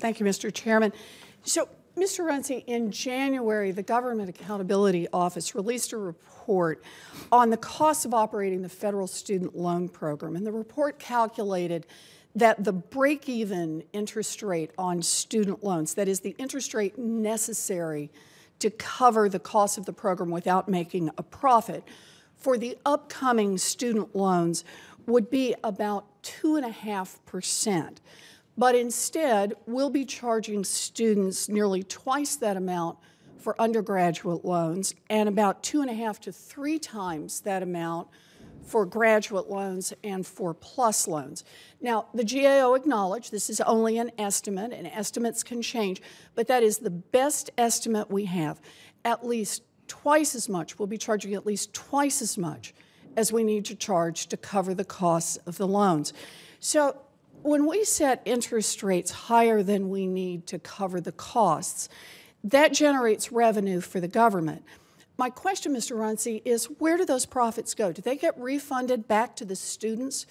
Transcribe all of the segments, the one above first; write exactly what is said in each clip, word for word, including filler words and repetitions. Thank you, Mister Chairman. So, Mister Runcie, in January, the Government Accountability Office released a report on the cost of operating the federal student loan program, and the report calculated that the break-even interest rate on student loans, that is the interest rate necessary to cover the cost of the program without making a profit, for the upcoming student loans would be about two point five percent. But instead, we'll be charging students nearly twice that amount for undergraduate loans and about two and a half to three times that amount for graduate loans and for plus loans. Now, the G A O acknowledged this is only an estimate, and estimates can change, but that is the best estimate we have. At least twice as much, we'll be charging at least twice as much as we need to charge to cover the costs of the loans. So when we set interest rates higher than we need to cover the costs, that generates revenue for the government. My question, Mister Runcie, is where do those profits go? Do they get refunded back to the students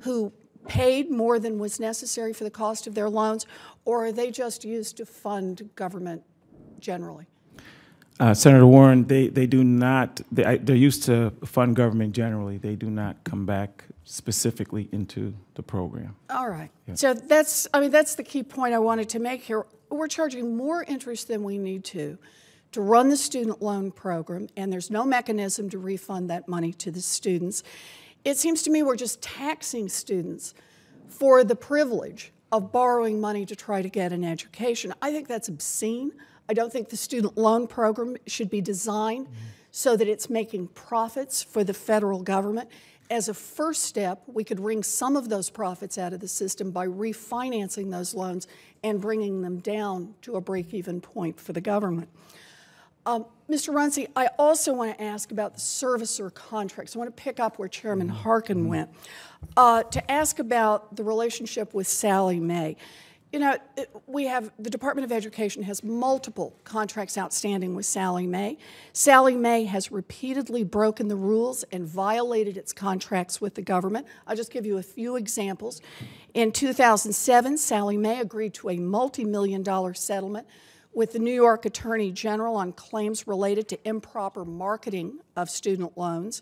who paid more than was necessary for the cost of their loans, or are they just used to fund government generally? Uh, Senator Warren, they, they do not, they, they're used to fund government generally. They do not come back specifically into the program. All right. Yeah. So that's, I mean, that's the key point I wanted to make here. We're charging more interest than we need to to run the student loan program, and there's no mechanism to refund that money to the students. It seems to me we're just taxing students for the privilege of borrowing money to try to get an education. I think that's obscene. I don't think the student loan program should be designed mm-hmm. so that it's making profits for the federal government. As a first step, we could wring some of those profits out of the system by refinancing those loans and bringing them down to a break-even point for the government. Um, Mister Runcie, I also want to ask about the servicer contracts. I want to pick up where Chairman Harkin went uh, to ask about the relationship with Sallie Mae. You know, it, we have the Department of Education has multiple contracts outstanding with Sallie Mae. Sallie Mae has repeatedly broken the rules and violated its contracts with the government. I'll just give you a few examples. In two thousand seven, Sallie Mae agreed to a multi-million dollar settlement with the New York Attorney General on claims related to improper marketing of student loans.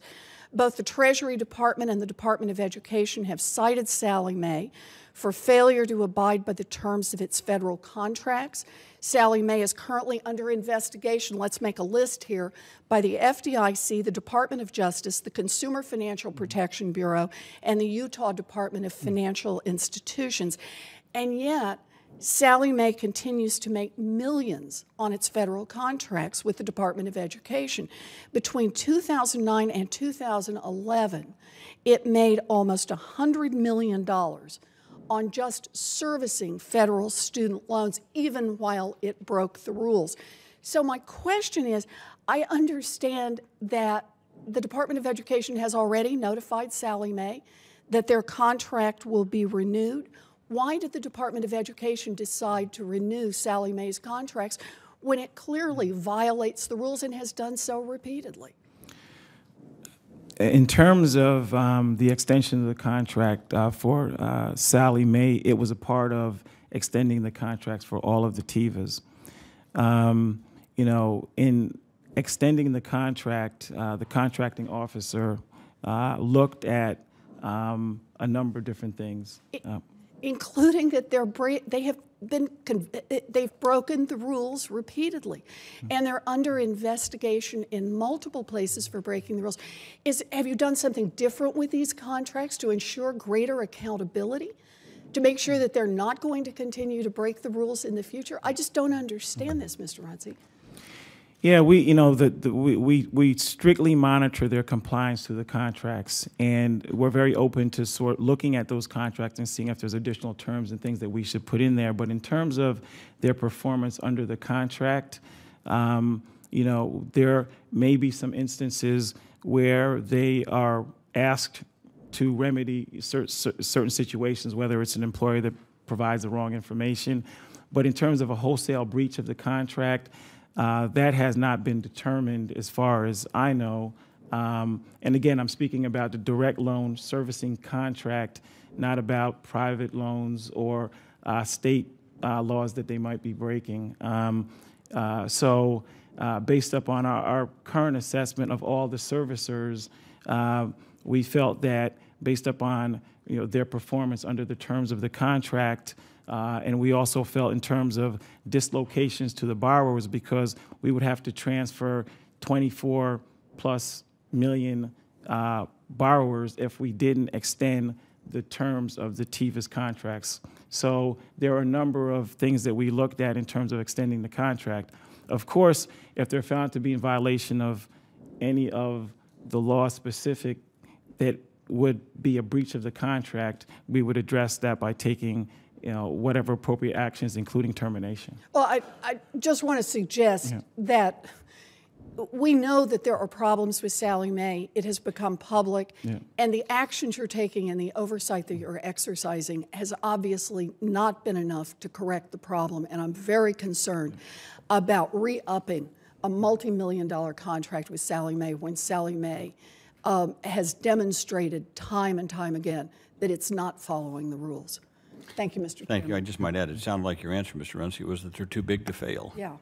Both the Treasury Department and the Department of Education have cited Sallie Mae for failure to abide by the terms of its federal contracts. Sallie Mae is currently under investigation, let's make a list here, by the F D I C, the Department of Justice, the Consumer Financial Protection Bureau, and the Utah Department of Financial Institutions. And yet, Sallie Mae continues to make millions on its federal contracts with the Department of Education. Between two thousand nine and two thousand eleven, it made almost one hundred million dollars on just servicing federal student loans, even while it broke the rules. So my question is, I understand that the Department of Education has already notified Sallie Mae that their contract will be renewed. Why did the Department of Education decide to renew Sallie Mae's contracts when it clearly violates the rules and has done so repeatedly? In terms of um, the extension of the contract uh, for uh, Sallie Mae, it was a part of extending the contracts for all of the T I V As. Um, you know, in extending the contract, uh, the contracting officer uh, looked at um, a number of different things. It, uh, including that they're they have been they've broken the rules repeatedly, and they're under investigation in multiple places for breaking the rules. Is have you done something different with these contracts to ensure greater accountability, to make sure that they're not going to continue to break the rules in the future? I just don't understand this, Mister Runcie. Yeah, we you know the, the we, we we strictly monitor their compliance to the contracts, and we're very open to sort looking at those contracts and seeing if there's additional terms and things that we should put in there. But in terms of their performance under the contract, um, you know, there may be some instances where they are asked to remedy cer cer certain situations, whether it's an employer that provides the wrong information. But in terms of a wholesale breach of the contract, Uh, that has not been determined as far as I know. Um, and again, I'm speaking about the direct loan servicing contract, not about private loans or uh, state uh, laws that they might be breaking. Um, uh, so uh, based upon our, our current assessment of all the servicers, uh, we felt that based upon you know, their performance under the terms of the contract, Uh, and we also felt in terms of dislocations to the borrowers, because we would have to transfer twenty-four plus million uh, borrowers if we didn't extend the terms of the T I V As contracts. So there are a number of things that we looked at in terms of extending the contract. Of course, if they're found to be in violation of any of the law specific that would be a breach of the contract, we would address that by taking you know, whatever appropriate actions, including termination. Well, I, I just want to suggest yeah. that we know that there are problems with Sallie Mae. It has become public. Yeah. And the actions you're taking and the oversight that you're exercising has obviously not been enough to correct the problem. And I'm very concerned yeah. about re-upping a multi-million dollar contract with Sallie Mae when Sallie Mae um, has demonstrated time and time again that it's not following the rules. Thank you, Mister Chairman. Thank you. I just might add, it sounded like your answer, Mister Runcie, was that they're too big to fail. Yeah.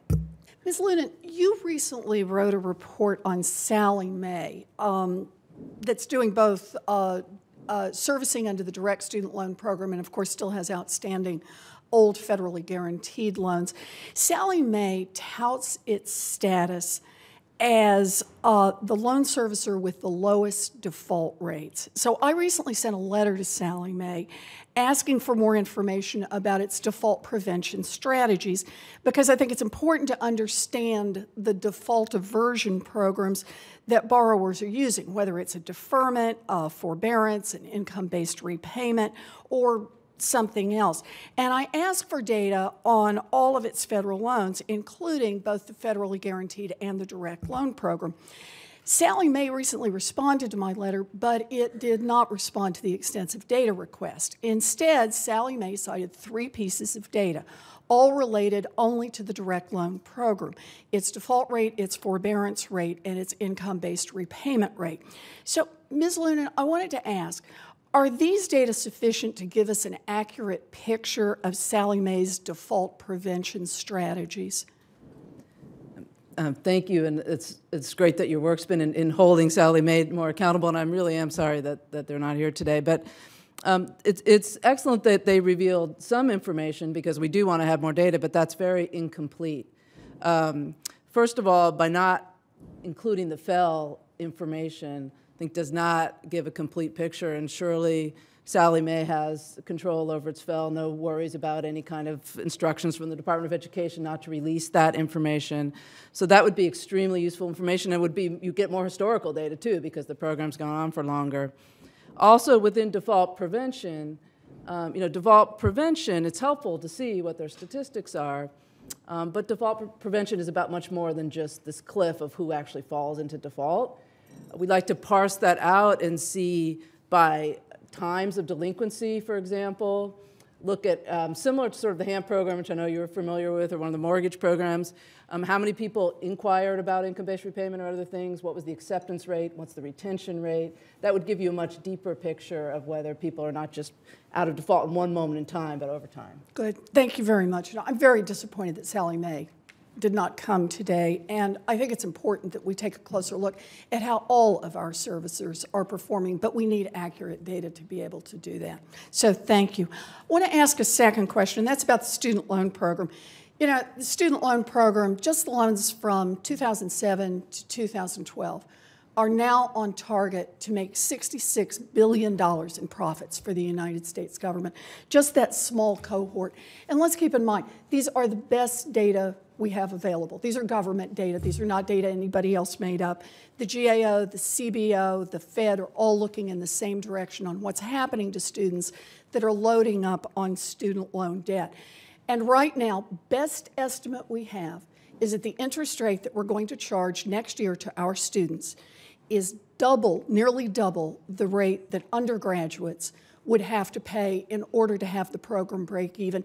Miz Loonin, you recently wrote a report on Sallie Mae um, that's doing both uh, uh, servicing under the direct student loan program and, of course, still has outstanding old federally guaranteed loans. Sallie Mae touts its status as uh, the loan servicer with the lowest default rates. So I recently sent a letter to Sallie Mae asking for more information about its default prevention strategies, because I think it's important to understand the default aversion programs that borrowers are using, whether it's a deferment, a forbearance, an income-based repayment, or something else. And I asked for data on all of its federal loans, including both the federally guaranteed and the direct loan program. Sallie Mae recently responded to my letter, but it did not respond to the extensive data request. Instead, Sallie Mae cited three pieces of data, all related only to the direct loan program: its default rate, its forbearance rate, and its income-based repayment rate. So, Miz Loonin, I wanted to ask, are these data sufficient to give us an accurate picture of Sallie Mae's default prevention strategies? Um, thank you, and it's, it's great that your work's been in, in holding Sallie Mae more accountable, and I really am sorry that, that they're not here today. But um, it's, it's excellent that they revealed some information, because we do want to have more data, but that's very incomplete. Um, first of all, by not including the F E L information, I think does not give a complete picture, and surely Sallie Mae has control over its F E L, no worries about any kind of instructions from the Department of Education not to release that information. So that would be extremely useful information, and would be, you get more historical data too, because the program's gone on for longer. Also within default prevention, um, you know, default prevention, it's helpful to see what their statistics are. Um, but default pre prevention is about much more than just this cliff of who actually falls into default. We'd like to parse that out and see by times of delinquency, for example, look at um, similar to sort of the HAMP program, which I know you're familiar with, or one of the mortgage programs, um, how many people inquired about income-based repayment or other things, what was the acceptance rate, what's the retention rate. That would give you a much deeper picture of whether people are not just out of default in one moment in time, but over time. Good. Thank you very much. I'm very disappointed that Sallie Mae did not come today, and I think it's important that we take a closer look at how all of our servicers are performing, but we need accurate data to be able to do that. So thank you. I want to ask a second question, that's about the student loan program. You know, the student loan program, just the loans from two thousand seven to two thousand twelve, are now on target to make sixty-six billion dollars in profits for the United States government, just that small cohort. And let's keep in mind, these are the best data we have available. These are government data. These are not data anybody else made up. The G A O, the C B O, the Fed are all looking in the same direction on what's happening to students that are loading up on student loan debt. And right now, best estimate we have is that the interest rate that we're going to charge next year to our students is double, nearly double, the rate that undergraduates would have to pay in order to have the program break even,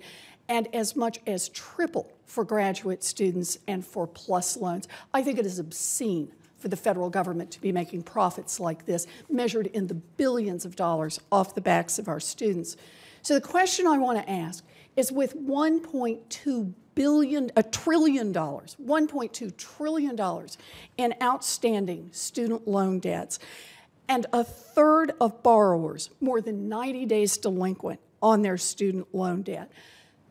and as much as triple for graduate students and for PLUS loans. I think it is obscene for the federal government to be making profits like this, measured in the billions of dollars off the backs of our students. So the question I want to ask is with one point two billion dollars, a trillion dollars, one point two trillion dollars in outstanding student loan debts, and a third of borrowers more than ninety days delinquent on their student loan debt.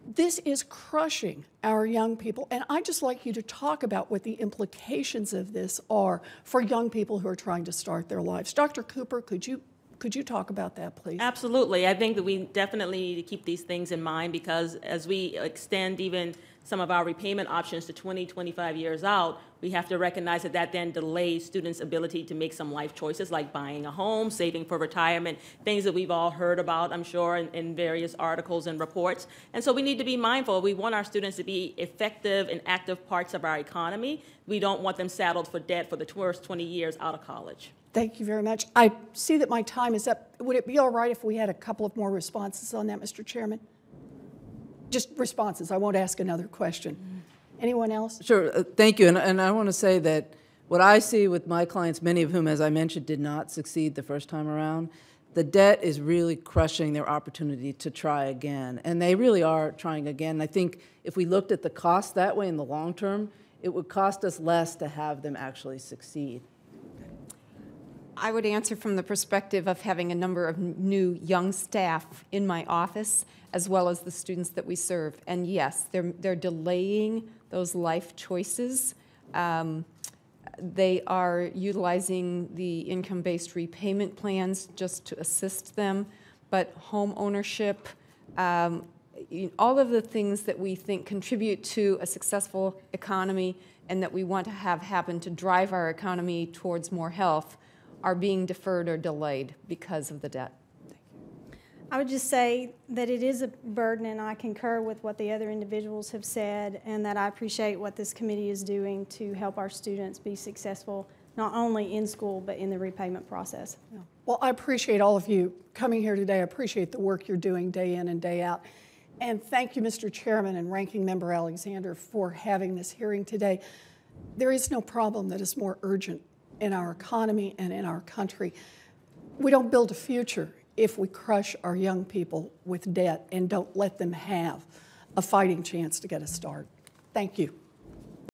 This is crushing our young people, and I'd just like you to talk about what the implications of this are for young people who are trying to start their lives. Doctor Cooper, could you could you talk about that, please? Absolutely. I think that we definitely need to keep these things in mind, because as we extend even some of our repayment options to twenty, twenty-five years out, we have to recognize that that then delays students' ability to make some life choices like buying a home, saving for retirement, things that we've all heard about, I'm sure, in, in various articles and reports. And so we need to be mindful. We want our students to be effective and active parts of our economy. We don't want them saddled for debt for the first twenty years out of college. Thank you very much. I see that my time is up. Would it be all right if we had a couple of more responses on that, Mister Chairman? Just responses. I won't ask another question. Anyone else? Sure. Uh, thank you. And, and I want to say that what I see with my clients, many of whom, as I mentioned, did not succeed the first time around, the debt is really crushing their opportunity to try again. And they really are trying again. And I think if we looked at the cost that way in the long term, it would cost us less to have them actually succeed. I would answer from the perspective of having a number of new young staff in my office, as well as the students that we serve. And yes, they're, they're delaying those life choices. Um, they are utilizing the income-based repayment plans just to assist them. But home ownership, um, all of the things that we think contribute to a successful economy and that we want to have happen to drive our economy towards more health, are being deferred or delayed because of the debt. Thank you. I would just say that it is a burden, and I concur with what the other individuals have said, and that I appreciate what this committee is doing to help our students be successful, not only in school, but in the repayment process. Yeah. Well, I appreciate all of you coming here today. I appreciate the work you're doing day in and day out. And thank you, Mister Chairman and Ranking Member Alexander, for having this hearing today. There is no problem that is more urgent in our economy and in our country. We don't build a future if we crush our young people with debt and don't let them have a fighting chance to get a start. Thank you.